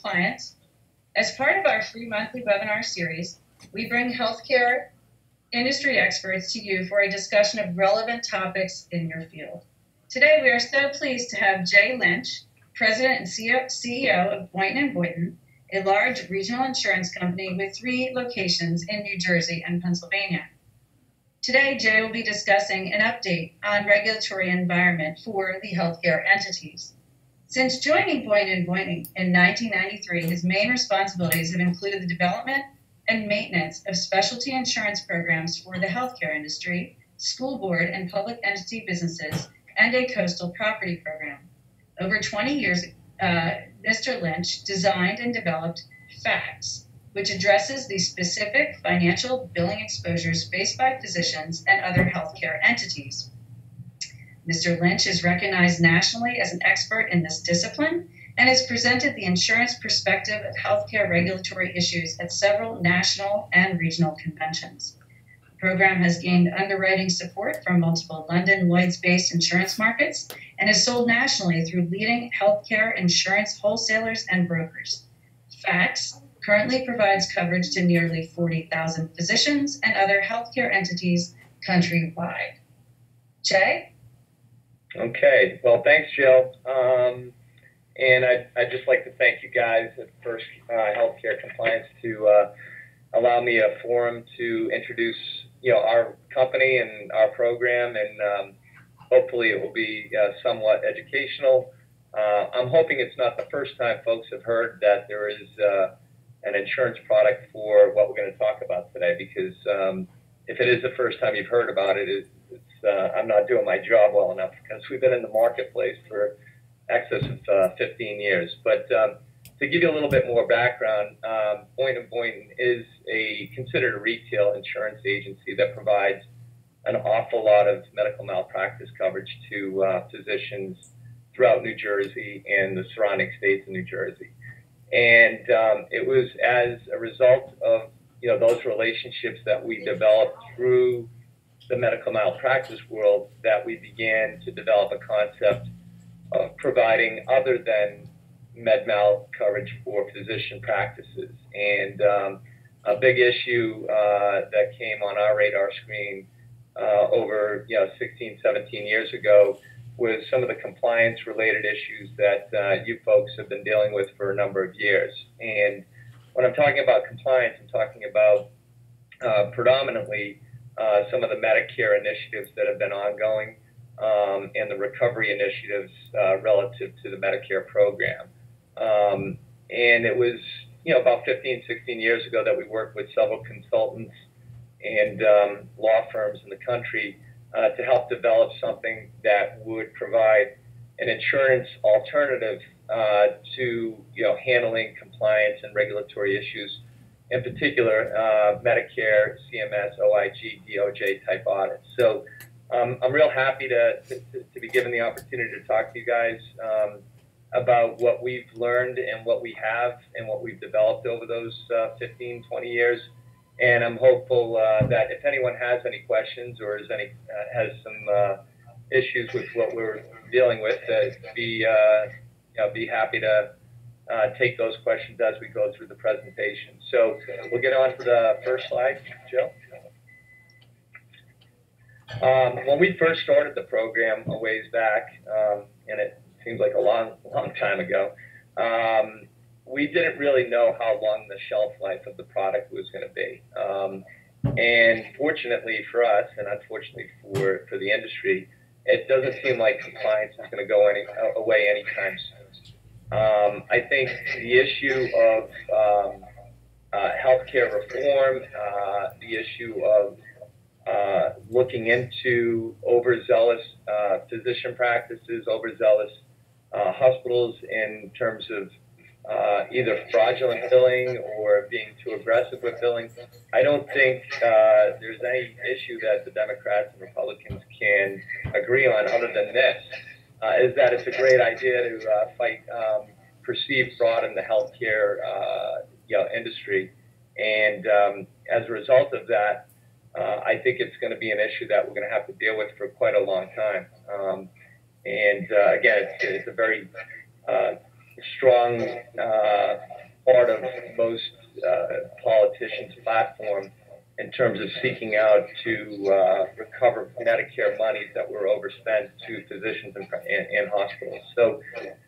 Compliance. As part of our free monthly webinar series, we bring healthcare industry experts to you for a discussion of relevant topics in your field. Today, we are so pleased to have Jay Lynch, President and CEO of Boynton & Boynton, a large regional insurance company with 3 locations in New Jersey and Pennsylvania. Today, Jay will be discussing an update on regulatory environment for the healthcare entities. Since joining Boynton & Boynton in 1993, his main responsibilities have included the development and maintenance of specialty insurance programs for the healthcare industry, school board and public entity businesses, and a coastal property program. Over 20 years, Mr. Lynch designed and developed FACS, which addresses the specific financial billing exposures faced by physicians and other healthcare entities. Mr. Lynch is recognized nationally as an expert in this discipline and has presented the insurance perspective of healthcare regulatory issues at several national and regional conventions. The program has gained underwriting support from multiple London Lloyd's-based insurance markets and is sold nationally through leading healthcare insurance wholesalers and brokers. FACS currently provides coverage to nearly 40,000 physicians and other healthcare entities countrywide. Jay? Okay. Well, thanks, Jill. And I'd just like to thank you guys at First Healthcare Compliance to allow me a forum to introduce our company and our program, and hopefully it will be somewhat educational. I'm hoping it's not the first time folks have heard that there is an insurance product for what we're going to talk about today, because if it is the first time you've heard about it, I'm not doing my job well enough, because we've been in the marketplace for excess of 15 years. But to give you a little bit more background, Boynton & Boynton is considered a retail insurance agency that provides an awful lot of medical malpractice coverage to physicians throughout New Jersey and the surrounding states in New Jersey. And it was as a result of those relationships that we developed through the medical malpractice world that we began to develop a concept of providing other than med mal coverage for physician practices. And a big issue that came on our radar screen over 16, 17 years ago was some of the compliance related issues that you folks have been dealing with for a number of years. And when I'm talking about compliance, I'm talking about predominantly some of the Medicare initiatives that have been ongoing, and the recovery initiatives relative to the Medicare program. And it was about 15, 16 years ago that we worked with several consultants and law firms in the country to help develop something that would provide an insurance alternative to handling compliance and regulatory issues, in particular Medicare, CMS, OIG, DOJ type audits. So I'm real happy to be given the opportunity to talk to you guys about what we've learned and what we have and what we've developed over those 15, 20 years. And I'm hopeful that if anyone has any questions or has some issues with what we're dealing with, be happy to take those questions as we go through the presentation. So we'll get on to the first slide, Jill. When we first started the program a ways back, and it seems like a long time ago, we didn't really know how long the shelf life of the product was going to be. And fortunately for us, and unfortunately for the industry, it doesn't seem like compliance is going to go away anytime soon. I think the issue of healthcare reform, the issue of looking into overzealous physician practices, overzealous hospitals in terms of either fraudulent billing or being too aggressive with billing, I don't think there's any issue that the Democrats and Republicans can agree on other than this. Is that it's a great idea to fight perceived fraud in the healthcare industry, and as a result of that, I think it's going to be an issue that we're going to have to deal with for quite a long time. Again, it's a very strong part of most politicians' platform in terms of seeking out to recover Medicare monies that were overspent to physicians and hospitals. So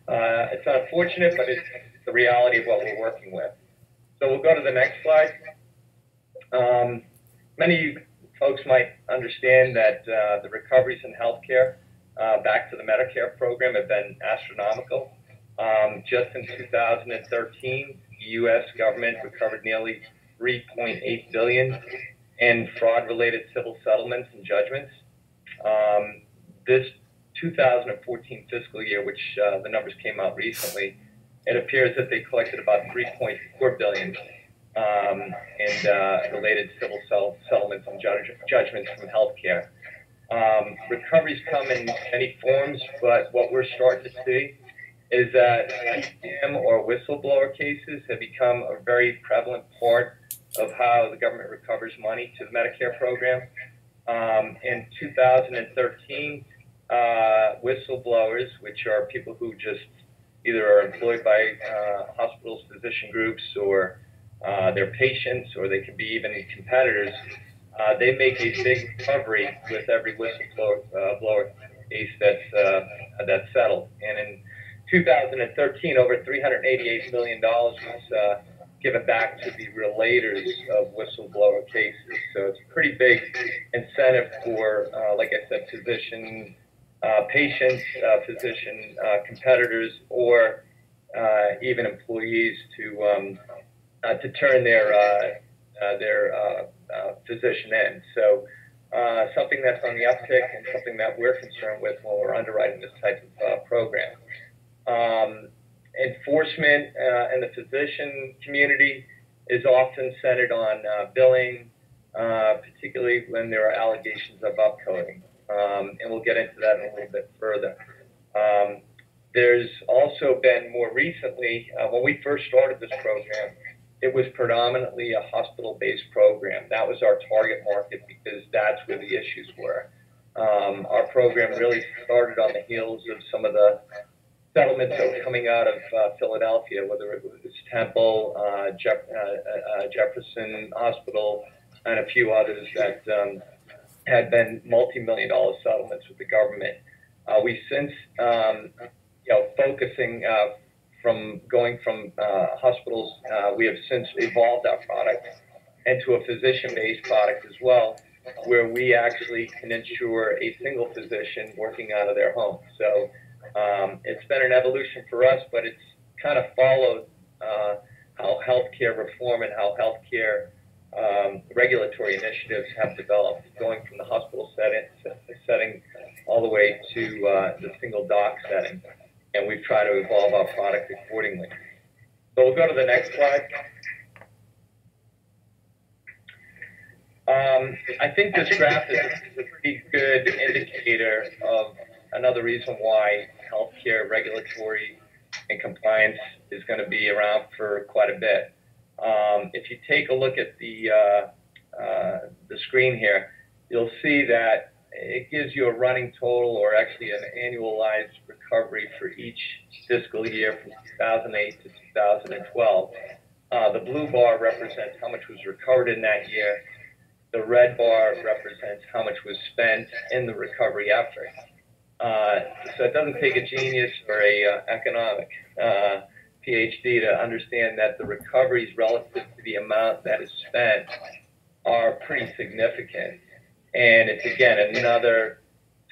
it's unfortunate, but it's the reality of what we're working with. So we'll go to the next slide. Many of you folks might understand that the recoveries in healthcare back to the Medicare program have been astronomical. Just in 2013, the U.S. government recovered nearly $3.8 billion in fraud-related civil settlements and judgments. This 2014 fiscal year, which the numbers came out recently, it appears that they collected about $3.4 billion in related civil settlements and judgments from healthcare. Recoveries come in many forms, but what we're starting to see is that victim or whistleblower cases have become a very prevalent part of how the government recovers money to the Medicare program. In 2013, whistleblowers, which are people who just either are employed by hospitals, physician groups, or their patients, or they can be even competitors, they make a big recovery with every whistleblower case that's settled. And in 2013, over $388 million was given back to the relators of whistleblower cases. So it's a pretty big incentive for, like I said, physician patients, physician competitors, or even employees to turn their physician in. So something that's on the uptick and something that we're concerned with when we're underwriting this type of program. Enforcement in the physician community is often centered on billing, particularly when there are allegations of upcoding, and we'll get into that in a little bit further. There's also been more recently, when we first started this program, it was predominantly a hospital-based program. That was our target market because that's where the issues were. Our program really started on the heels of some of the settlements that were coming out of Philadelphia, whether it was Temple, Jefferson Hospital, and a few others that had been multi-million-dollar settlements with the government. We've since, focusing from hospitals, we have since evolved our product into a physician-based product as well, where we actually can insure a single physician working out of their home. So it's been an evolution for us, but it's kind of followed how healthcare reform and how healthcare regulatory initiatives have developed, going from the hospital setting all the way to the single doc setting. And we've tried to evolve our product accordingly. So we'll go to the next slide. I think this graph is a pretty good indicator of another reason why healthcare regulatory and compliance is going to be around for quite a bit. If you take a look at the screen here, you'll see that it gives you a running total, or actually an annualized recovery for each fiscal year from 2008 to 2012. The blue bar represents how much was recovered in that year. The red bar represents how much was spent in the recovery effort. So it doesn't take a genius or a economic PhD to understand that the recoveries relative to the amount that is spent are pretty significant. And it's, again, another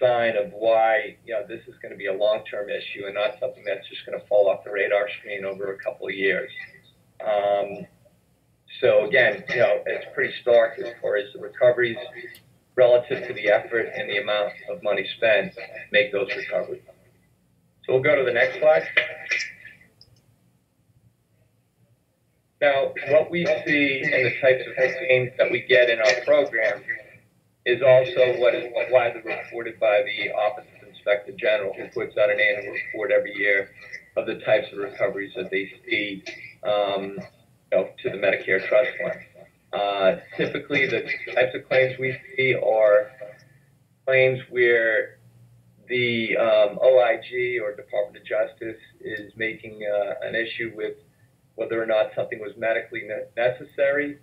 sign of why, this is going to be a long-term issue and not something that's just going to fall off the radar screen over a couple of years. So, again, it's pretty stark as far as the recoveries relative to the effort and the amount of money spent to make those recoveries. So we'll go to the next slide. Now, what we see in the types of claims that we get in our program is also what is widely reported by the Office of Inspector General, who puts out an annual report every year of the types of recoveries that they see to the Medicare Trust Fund. Typically, the types of claims we see are claims where the OIG, or Department of Justice, is making an issue with what whether or not something was medically necessary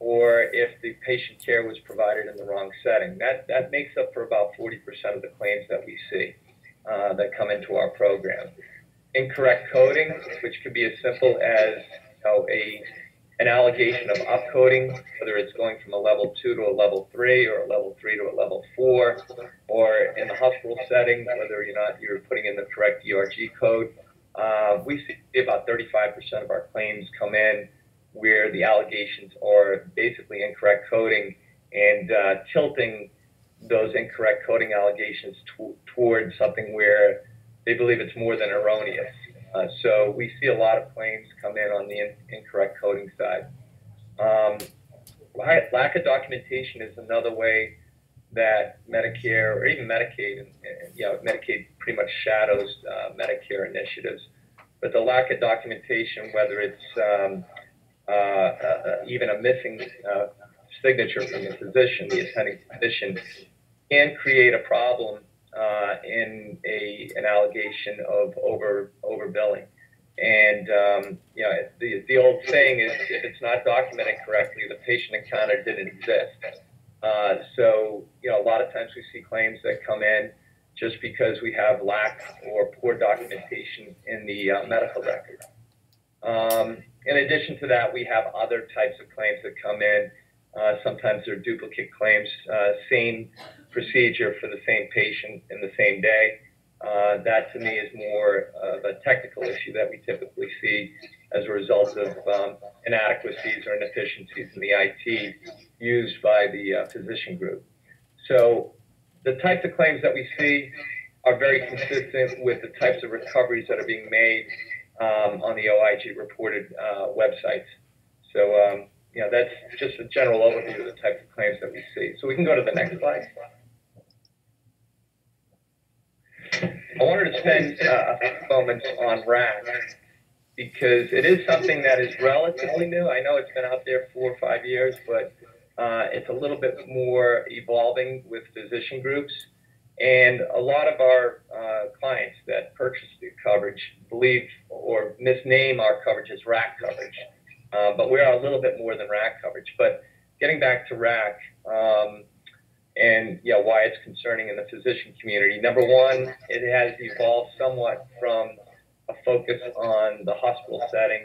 or if the patient care was provided in the wrong setting. That makes up for about 40% of the claims that we see that come into our program. Incorrect coding, which could be as simple as an allegation of upcoding, whether it's going from a level 2 to a level 3 or a level 3 to a level 4, or in the hospital setting, whether or not you're putting in the correct ERG code. We see about 35% of our claims come in where the allegations are basically incorrect coding and tilting those incorrect coding allegations towards something where they believe it's more than erroneous. So we see a lot of claims come in on the incorrect coding side. Lack of documentation is another way that Medicare or even Medicaid, Medicaid pretty much shadows Medicare initiatives. But the lack of documentation, whether it's even a missing signature from the physician, the attending physician, can create a problem in an allegation of overbilling. And the old saying is, if it's not documented correctly, the patient encounter didn't exist. So a lot of times we see claims that come in just because we have lack or poor documentation in the medical record. In addition to that, we have other types of claims that come in. Sometimes they're duplicate claims, same procedure for the same patient in the same day. That to me is more of a technical issue that we typically see as a result of inadequacies or inefficiencies in the IT used by the physician group. So the types of claims that we see are very consistent with the types of recoveries that are being made on the OIG reported websites. So that's just a general overview of the types of claims that we see. So we can go to the next slide. I wanted to spend a few moments on RAC because it is something that is relatively new. I know it's been out there 4 or 5 years, but it's a little bit more evolving with physician groups. And a lot of our clients that purchase the coverage believe or misname our coverage as RAC coverage. But we are a little bit more than RAC coverage. But getting back to RAC, and why it's concerning in the physician community. Number one, it has evolved somewhat from a focus on the hospital setting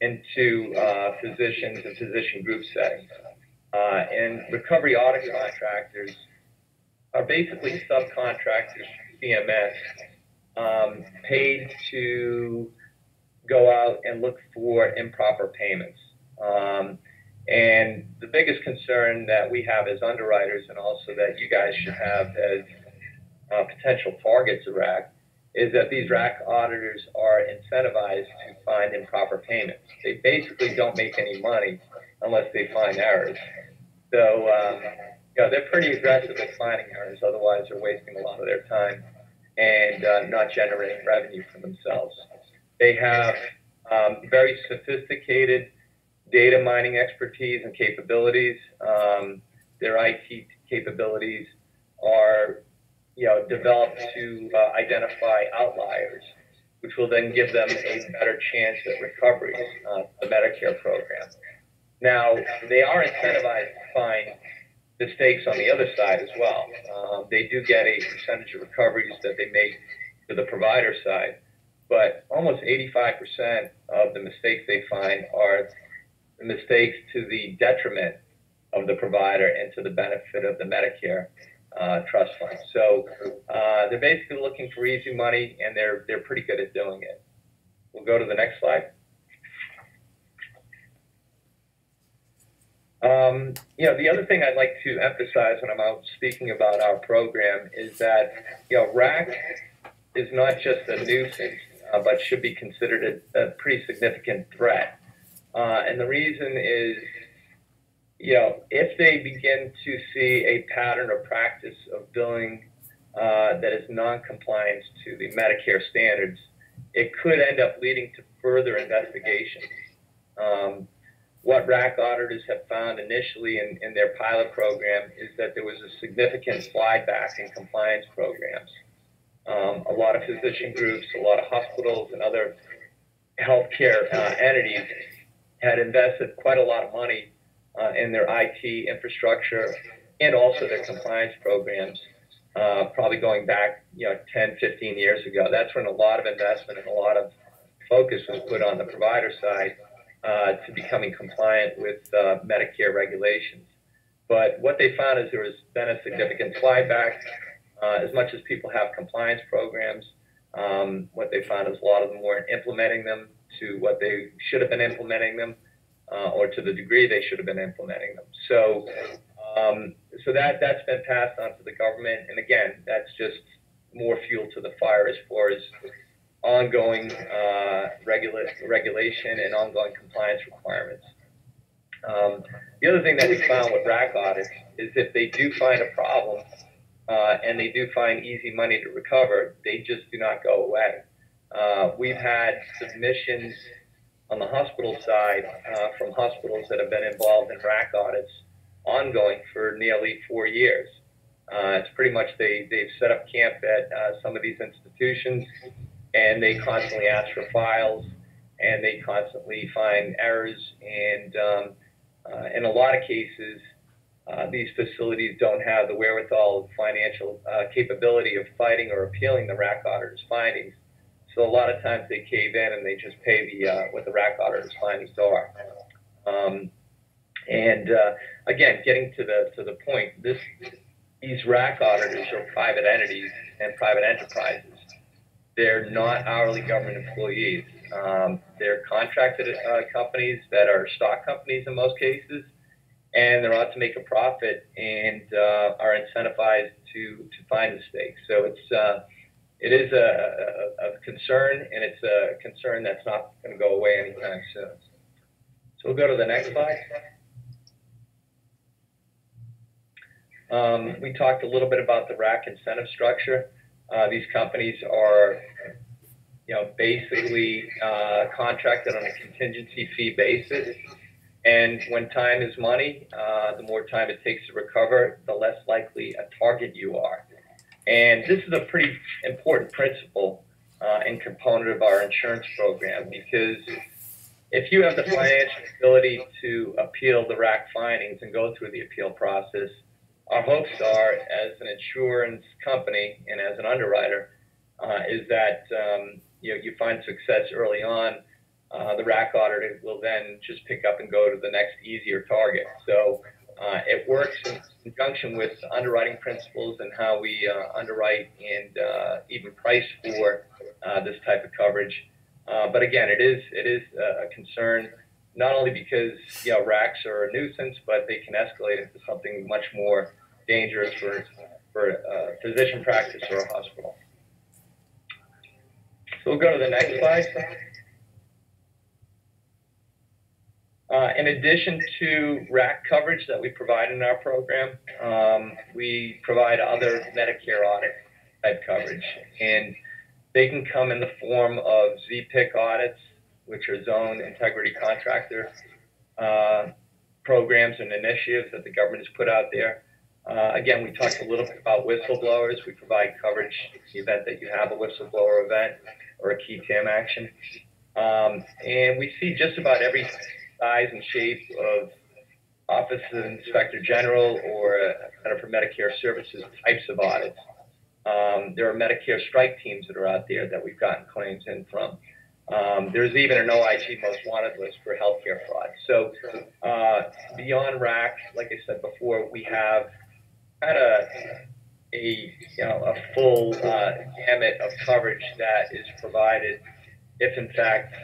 into physicians and physician group settings. And recovery audit contractors are basically subcontractors to CMS, paid to go out and look for improper payments. And the biggest concern that we have as underwriters, and also that you guys should have as potential targets of RAC, is that these RAC auditors are incentivized to find improper payments. They basically don't make any money unless they find errors. So they're pretty aggressive at finding errors, otherwise they're wasting a lot of their time and not generating revenue for themselves. They have very sophisticated data mining expertise and capabilities. Their IT capabilities are developed to identify outliers, which will then give them a better chance at recovery, the Medicare program. Now, they are incentivized to find mistakes on the other side as well. They do get a percentage of recoveries that they make to the provider side, but almost 85% of the mistakes they find are mistakes to the detriment of the provider and to the benefit of the Medicare trust fund. So they're basically looking for easy money, and they're pretty good at doing it. We'll go to the next slide. The other thing I'd like to emphasize when I'm out speaking about our program is that RAC is not just a nuisance, but should be considered a pretty significant threat. And the reason is, if they begin to see a pattern or practice of billing that is non-compliant to the Medicare standards, it could end up leading to further investigations. What RAC auditors have found initially in their pilot program is that there was a significant flyback in compliance programs. A lot of physician groups, a lot of hospitals and other healthcare entities had invested quite a lot of money in their IT infrastructure and also their compliance programs, probably going back 10, 15 years ago. That's when a lot of investment and a lot of focus was put on the provider side to becoming compliant with Medicare regulations. But what they found is there has been a significant slide-back. As much as people have compliance programs, what they found is a lot of them weren't implementing them to what they should have been implementing them, or to the degree they should have been implementing them. So, so that's been passed on to the government. And again, that's just more fuel to the fire as far as ongoing regulation and ongoing compliance requirements. The other thing that we found with RAC audits is if they do find a problem, and they do find easy money to recover, they just do not go away. We've had submissions on the hospital side from hospitals that have been involved in RAC audits ongoing for nearly 4 years. It's pretty much they've set up camp at some of these institutions, and they constantly ask for files, and they constantly find errors, and in a lot of cases, these facilities don't have the wherewithal of financial capability of fighting or appealing the RAC auditor's findings. So a lot of times they cave in and they just pay the what the RAC auditor's findings are. Again, getting to the point, these RAC auditors are private entities and private enterprises. They're not hourly government employees. They're contracted companies that are stock companies in most cases, and they're out to make a profit and are incentivized to find mistakes. So it is a concern, and it's a concern that's not going to go away anytime soon. So we'll go to the next slide. We talked a little bit about the RAC incentive structure. These companies are, basically contracted on a contingency fee basis. And when time is money, the more time it takes to recover, the less likely a target you are. And this is a pretty important principle and component of our insurance program, because if you have the financial ability to appeal the RAC findings and go through the appeal process, our hopes are, as an insurance company and as an underwriter, is that you find success early on. The RAC auditor will then just pick up and go to the next easier target. So it works in conjunction with underwriting principles and how we underwrite and even price for this type of coverage. But again, it is a concern, not only because RACs are a nuisance, but they can escalate into something much more dangerous for a physician practice or a hospital. So we'll go to the next slide. In addition to RAC coverage that we provide in our program, we provide other Medicare audit type coverage, and they can come in the form of Z-PIC audits, which are Zone Integrity Contractor programs and initiatives that the government has put out there. Again, we talked a little bit about whistleblowers. We provide coverage in the event that you have a whistleblower event or a key TAM action. And we see just about every size and shape of Office of the Inspector General or Center for Medicare Services types of audits. There are Medicare strike teams that are out there that we've gotten claims in from. There's even an OIG most wanted list for healthcare fraud. So beyond RAC, like I said before, we have had a full gamut of coverage that is provided if, in fact,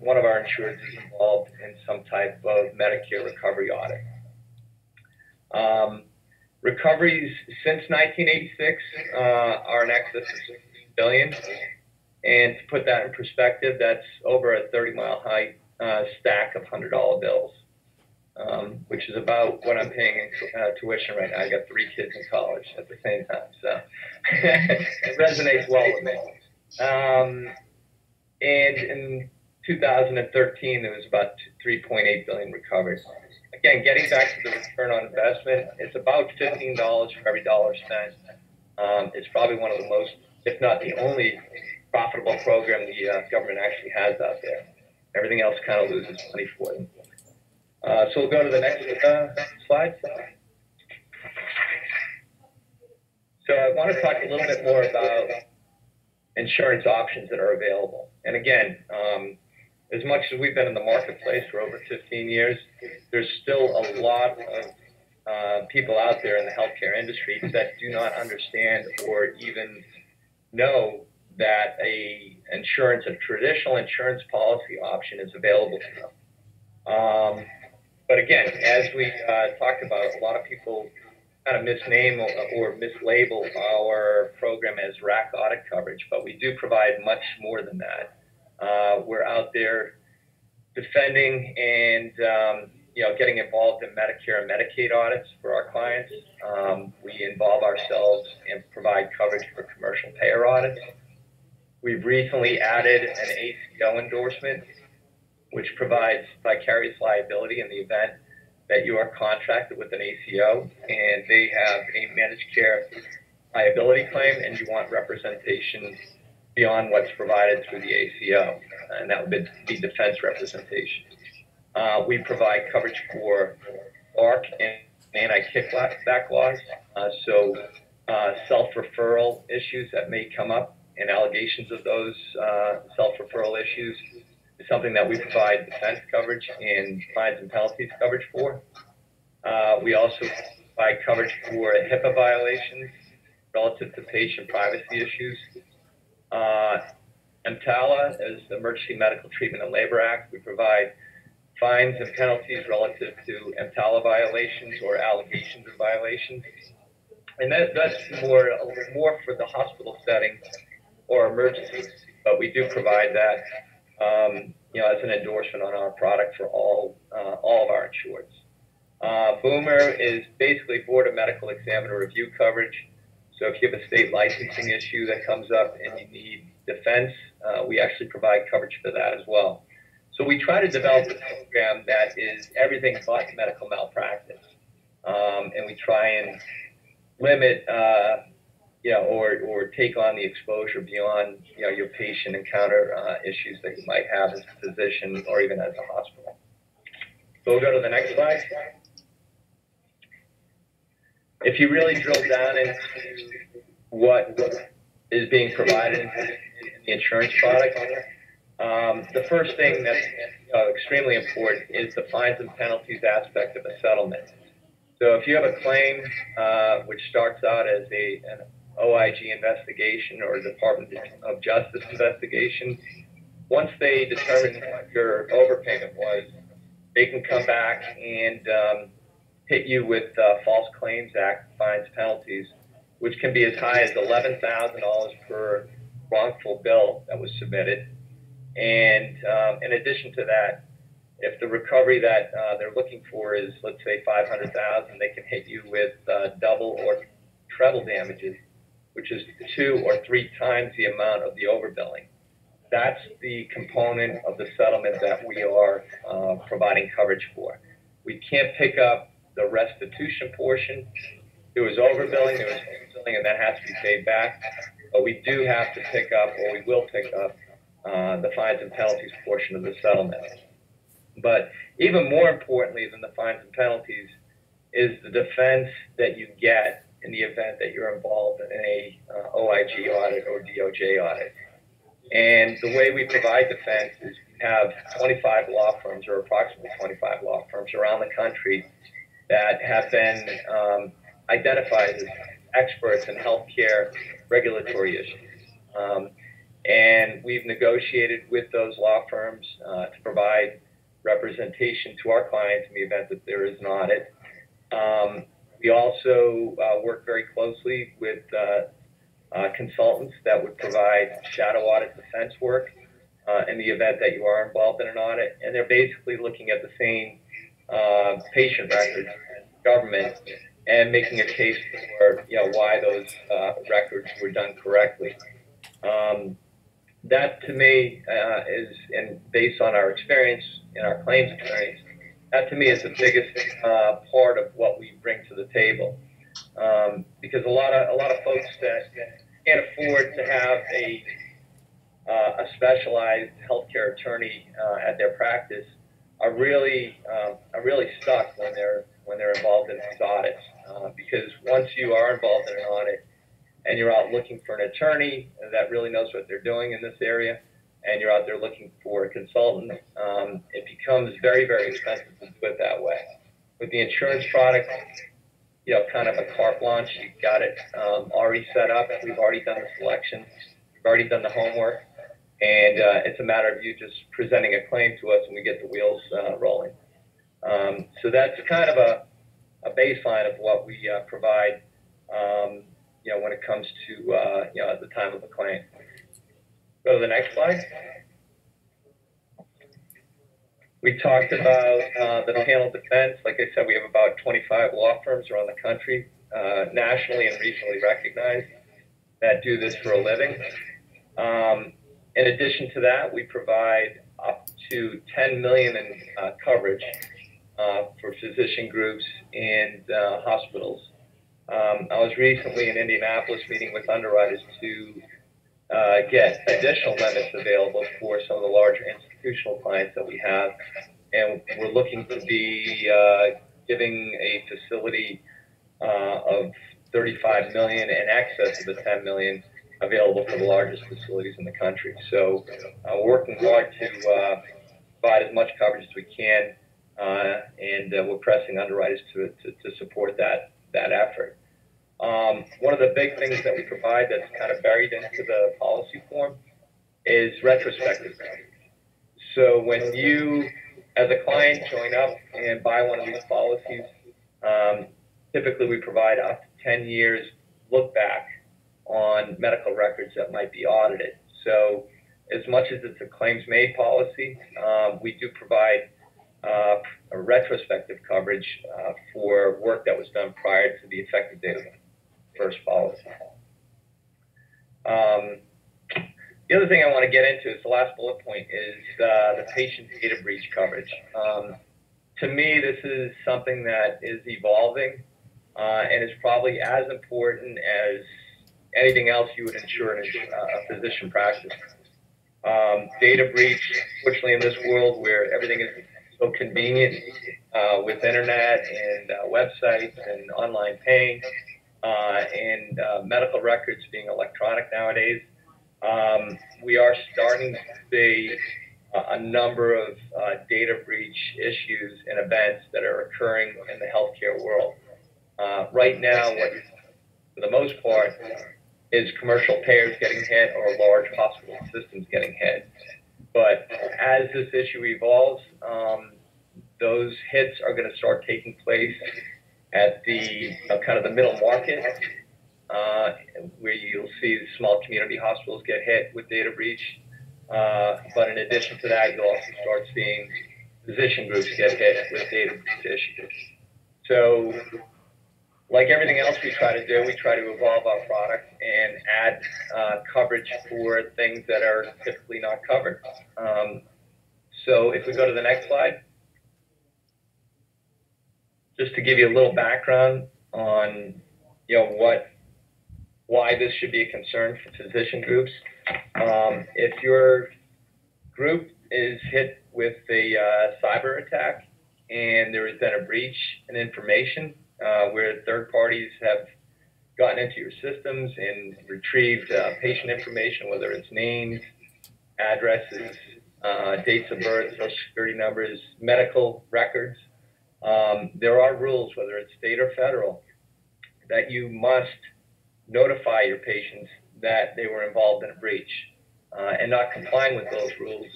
one of our insureds is involved in some type of Medicare recovery audit. Recoveries since 1986 are in excess of $16 billion. And to put that in perspective, that's over a 30-mile high stack of $100 bills, which is about what I'm paying in tuition right now. I got 3 kids in college at the same time, so it resonates well with me. And in 2013, there was about 3.8 billion recovered. Again, getting back to the return on investment, it's about $15 for every dollar spent. It's probably one of the most, if not the only, profitable program the government actually has out there. Everything else kind of loses money for them. So we'll go to the next slide. So I want to talk a little bit more about insurance options that are available. And again, as much as we've been in the marketplace for over 15 years, there's still a lot of people out there in the healthcare industry that do not understand or even know that a traditional insurance policy option is available to them. But again, as we talked about, a lot of people kind of misname or mislabel our program as RAC audit coverage, but we do provide much more than that. We're out there defending and getting involved in Medicare and Medicaid audits for our clients. We involve ourselves and provide coverage for commercial payer audits. We've recently added an ACO endorsement, which provides vicarious liability in the event that you are contracted with an ACO and they have a managed care liability claim and you want representation beyond what's provided through the ACO, and that would be defense representation. We provide coverage for ARC and anti-kickback laws, so self-referral issues that may come up and allegations of those self-referral issues. It's something that we provide defense coverage and fines and penalties coverage for. We also provide coverage for HIPAA violations relative to patient privacy issues. EMTALA is the Emergency Medical Treatment and Labor Act. We provide fines and penalties relative to EMTALA violations or allegations of violations. And that's more for the hospital setting or emergencies, but we do provide that. As an endorsement on our product for all of our insureds. Boomer is basically Board of Medical Examiner review coverage. So if you have a state licensing issue that comes up and you need defense, we actually provide coverage for that as well. So we try to develop a program that is everything but medical malpractice, and we try and limit or take on the exposure beyond your patient encounter issues that you might have as a physician or even as a hospital. So we'll go to the next slide. If you really drill down into what is being provided in the insurance product, the first thing that's extremely important is the fines and penalties aspect of a settlement. So if you have a claim which starts out as an OIG investigation or Department of Justice investigation, once they determine what your overpayment was, they can come back and hit you with False Claims Act fines penalties, which can be as high as $11,000 per wrongful bill that was submitted. And in addition to that, if the recovery that they're looking for is, let's say, $500,000, they can hit you with double or treble damages, which is 2 or 3 times the amount of the overbilling. That's the component of the settlement that we are providing coverage for. We can't pick up the restitution portion. There was overbilling, and that has to be paid back. But we do have to pick up, or we will pick up, the fines and penalties portion of the settlement. But even more importantly than the fines and penalties is the defense that you get in the event that you're involved in a OIG audit or DOJ audit. And the way we provide defense is we have 25 law firms, or approximately 25 law firms around the country that have been identified as experts in healthcare regulatory issues. And we've negotiated with those law firms to provide representation to our clients in the event that there is an audit. We also work very closely with consultants that would provide shadow audit defense work in the event that you are involved in an audit. And they're basically looking at the same patient records as government and making a case for why those records were done correctly. That to me is, and based on our experience and our claims experience, that to me is the biggest part of what we bring to the table. Because a lot of folks that can't afford to have a a specialized healthcare attorney at their practice are really stuck when they're involved in these audits, because once you are involved in an audit and you're out looking for an attorney that really knows what they're doing in this area, and you're out there looking for a consultant, it becomes very, very expensive to do it that way. With the insurance product, you know, kind of a carte blanche, you've got it already set up. We've already done the selection. We've already done the homework. And it's a matter of you just presenting a claim to us and we get the wheels rolling. So that's kind of a baseline of what we provide, you know, when it comes to, you know, at the time of a claim. Go to the next slide. We talked about the panel defense. Like I said, we have about 25 law firms around the country, nationally and regionally recognized, that do this for a living. In addition to that, we provide up to $10 million in coverage for physician groups and hospitals. I was recently in Indianapolis meeting with underwriters to get additional limits available for some of the larger institutional clients that we have, and we're looking to be giving a facility of $35 million in excess of the $10 million available for the largest facilities in the country. So we're working hard to provide as much coverage as we can, and we're pressing underwriters to support that effort. One of the big things that we provide that's kind of buried into the policy form is retrospective coverage. So when you, as a client, join up and buy one of these policies, typically we provide up to 10 years look back on medical records that might be audited. So as much as it's a claims-made policy, we do provide a retrospective coverage for work that was done prior to the effective date of the first policy. The other thing I want to get into is the last bullet point is the patient data breach coverage. To me, this is something that is evolving and is probably as important as anything else you would insure in a physician practice. Data breach, fortunately, in this world where everything is so convenient with internet and websites and online paying and medical records being electronic nowadays, we are starting to see a number of data breach issues and events that are occurring in the healthcare world. Right now, what for the most part is commercial payers getting hit or large hospital systems getting hit. But as this issue evolves, those hits are going to start taking place at the kind of the middle market, where you'll see small community hospitals get hit with data breach. But in addition to that, you'll also start seeing physician groups get hit with data breach issues. So like everything else we try to do, we try to evolve our product and add coverage for things that are typically not covered. So if we go to the next slide, just to give you a little background on, you know, why this should be a concern for physician groups. If your group is hit with a cyber attack and there has been a breach in information, where third parties have gotten into your systems and retrieved patient information, whether it's names, addresses, dates of birth, social security numbers, medical records. There are rules, whether it's state or federal, that you must notify your patients that they were involved in a breach. And not complying with those rules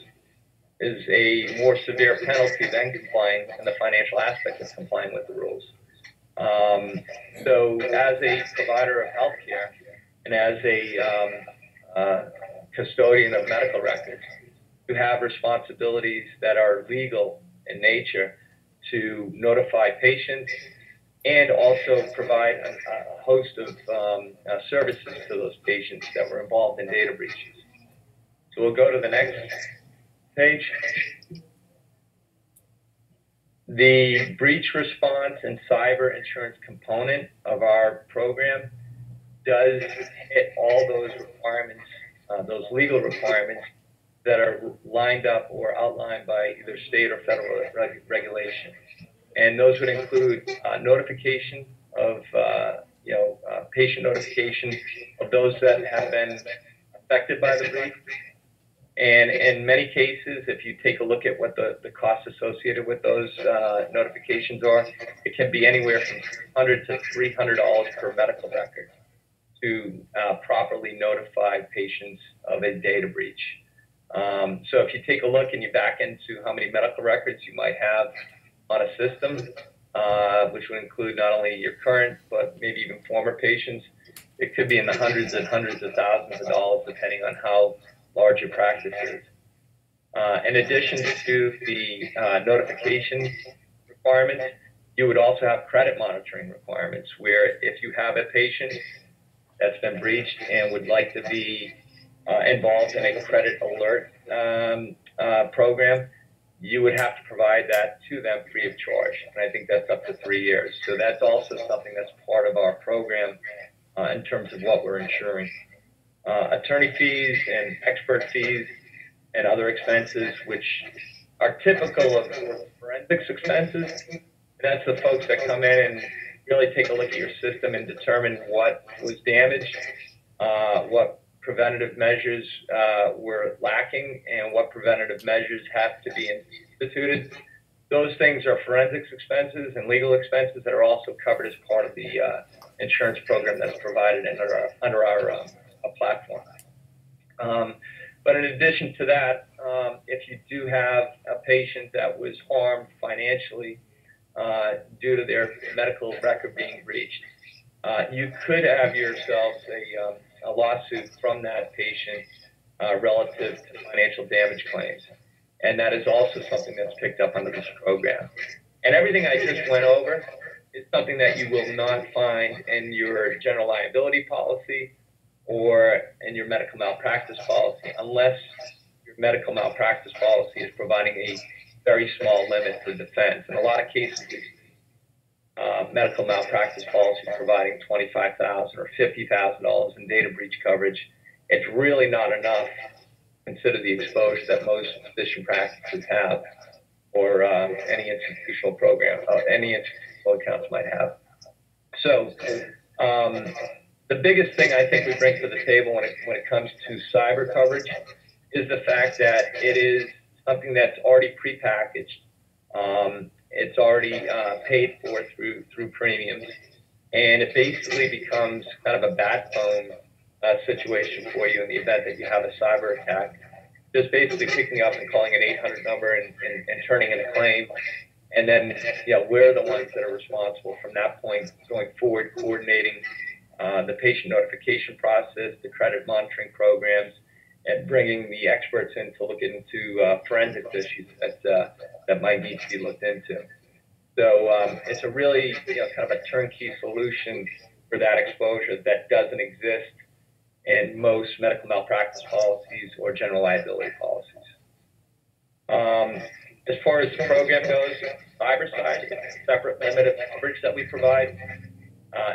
is a more severe penalty than complying, and the financial aspect of complying with the rules. So as a provider of healthcare and as a custodian of medical records, you have responsibilities that are legal in nature to notify patients and also provide a host of services to those patients that were involved in data breaches. So we'll go to the next page. The breach response and cyber insurance component of our program does hit all those requirements those legal requirements that are lined up or outlined by either state or federal regulation. And those would include notification of, patient notification of those that have been affected by the breach. And in many cases, if you take a look at what the costs associated with those notifications are, it can be anywhere from $100 to $300 per medical record to properly notify patients of a data breach. So if you take a look and you back into how many medical records you might have on a system, which would include not only your current, but maybe even former patients, it could be in the hundreds and hundreds of thousands of dollars, depending on how larger practices. In addition to the notification requirements, you would also have credit monitoring requirements, where if you have a patient that's been breached and would like to be involved in a credit alert program, you would have to provide that to them free of charge. And I think that's up to 3 years. So that's also something that's part of our program in terms of what we're insuring. Attorney fees and expert fees and other expenses, which are typical of forensics expenses. And that's the folks that come in and really take a look at your system and determine what was damaged, what preventative measures were lacking, and what preventative measures have to be instituted. Those things are forensics expenses and legal expenses that are also covered as part of the insurance program that's provided under our platform. But in addition to that, if you do have a patient that was harmed financially due to their medical record being breached, you could have yourselves a lawsuit from that patient relative to financial damage claims. And that is also something that's picked up under this program. And everything I just went over is something that you will not find in your general liability policy or in your medical malpractice policy, unless your medical malpractice policy is providing a very small limit for defense. In a lot of cases, medical malpractice policy is providing $25,000 or $50,000 in data breach coverage. It's really not enough to consider the exposure that most physician practices have, or any institutional program, any institutional accounts might have. So, the biggest thing I think we bring to the table when it comes to cyber coverage is the fact that it is something that's already prepackaged. It's already paid for through premiums, and it basically becomes kind of a backbone situation for you in the event that you have a cyber attack. Just basically picking up and calling an 800 number and turning in a claim. And then, we're the ones that are responsible from that point going forward, coordinating the patient notification process, the credit monitoring programs, and bringing the experts in to look into forensics issues that might need to be looked into. So it's a really kind of a turnkey solution for that exposure that doesn't exist in most medical malpractice policies or general liability policies. As far as the program goes, cyber side, it's a separate limit of coverage that we provide.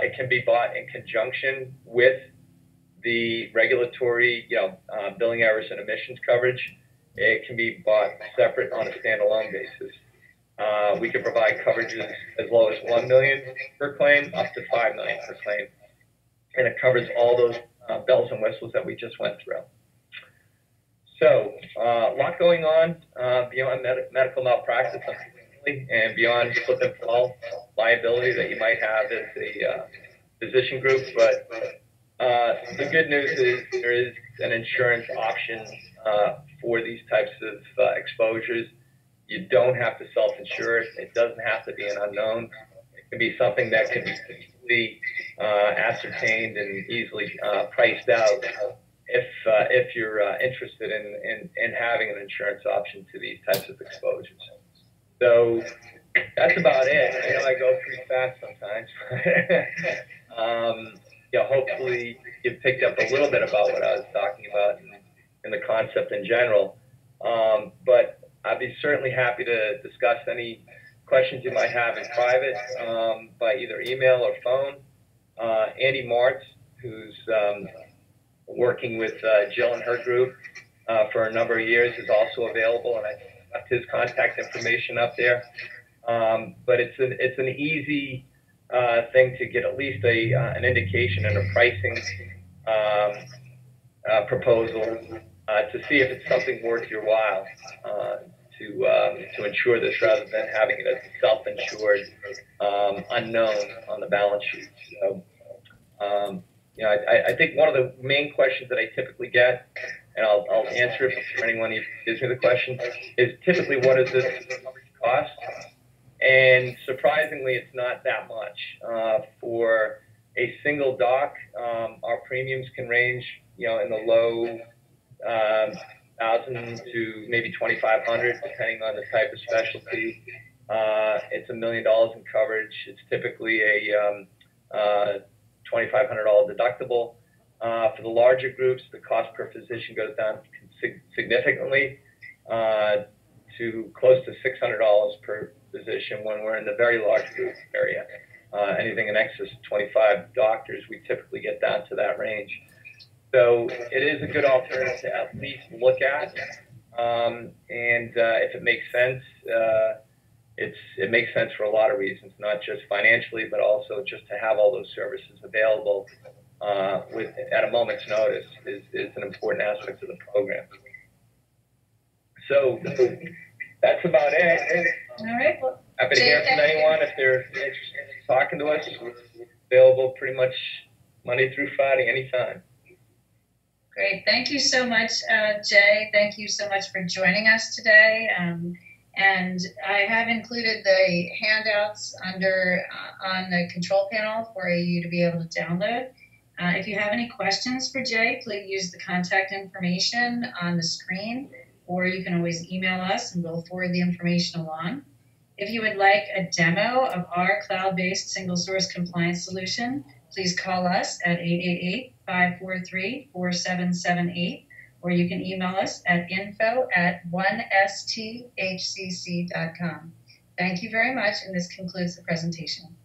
It can be bought in conjunction with the regulatory, billing errors and omissions coverage. It can be bought separate on a standalone basis. We can provide coverages as low as $1 million per claim, up to $5 million per claim. And it covers all those bells and whistles that we just went through. So a lot going on beyond medical malpractice, and beyond slip and fall liability that you might have as a physician group. But the good news is there is an insurance option for these types of exposures. You don't have to self-insure it. It doesn't have to be an unknown. It can be something that can be ascertained and easily priced out if you're interested in having an insurance option to these types of exposures. So that's about it. I know I go pretty fast sometimes. Hopefully you picked up a little bit about what I was talking about and the concept in general. But I'd be certainly happy to discuss any questions you might have in private by either email or phone. Andy Martz, who's working with Jill and her group for a number of years is also available, and I left his contact information up there. But it's an easy thing to get at least an indication and a pricing proposal to see if it's something worth your while to insure this, rather than having it as a self-insured unknown on the balance sheet. So, I think one of the main questions that I typically get, and I'll answer it for anyone who gives me the question, is typically what does this cost? And surprisingly, it's not that much. For a single doc, our premiums can range, in the low 1,000 to maybe 2,500, depending on the type of specialty. It's $1 million in coverage. It's typically a $2,500 deductible. For the larger groups, the cost per physician goes down significantly to close to $600 per physician when we're in the very large group area. Anything in excess of 25 doctors, we typically get down to that range. So it is a good alternative to at least look at, and if it makes sense, it makes sense for a lot of reasons, not just financially, but also just to have all those services available at a moment's notice is an important aspect of the program. So that's about it. All right. Well, happy to hear from anyone if they're interested in talking to us. We're available pretty much Monday through Friday, anytime. Great. Thank you so much, Jay. Thank you so much for joining us today. And I have included the handouts on the control panel for you to be able to download. If you have any questions for Jay, please use the contact information on the screen, or you can always email us and we'll forward the information along. If you would like a demo of our cloud-based single source compliance solution, please call us at 888-543-4778, or you can email us at info@1sthcc.com. Thank you very much, and this concludes the presentation.